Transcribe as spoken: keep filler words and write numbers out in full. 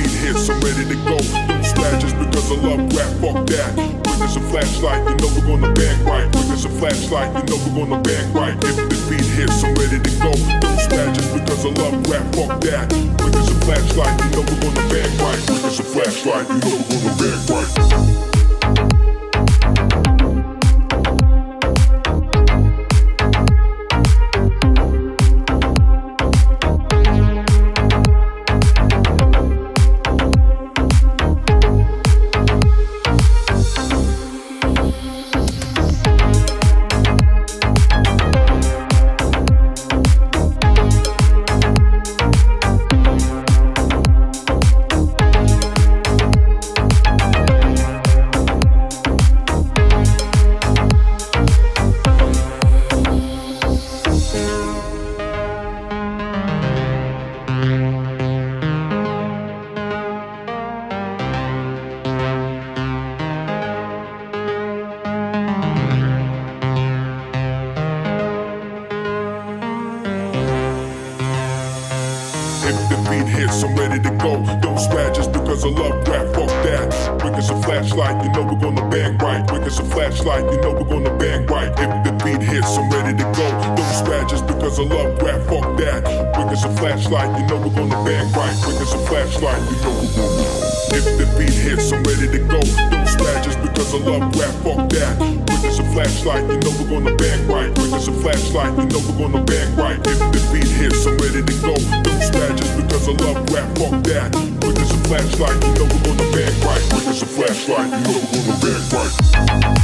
beat hits, I'm ready to go. Don't splash just because I love rap, fuck that. Witness a flashlight, you know we're gonna bang right. Witness a flashlight, you know we're gonna bang right. If this beat hits, I'm ready to go. Don't splash just because I love rap, fuck that. Witness a flashlight, you know we're gonna bang right. Witness a flashlight, you know we're gonna bang right. I'm ready to go, don't swear just because I love rap, fuck that. Quick as a flashlight, you know we're gonna bang right. Quick as a flashlight, you know we're gonna bang right. If the beat hits, I'm ready to go, don't swear just because I love rap, fuck that. Quick as a flashlight, you know we're gonna bang right. Quick as a flashlight, you know we're gonna bang. If the beat hits, I'm ready to go, don't swear just because I love rap, fuck that. Quick as a flashlight, you know we're gonna bang right. Quick as a flashlight, you know we're gonna bang right. If the beat hits, I'm ready to go, don't swear just because I love rap, fuck that. Quick as a flashlight, you know we're gonna bang right. Quick as a flashlight, you know we're gonna bang right.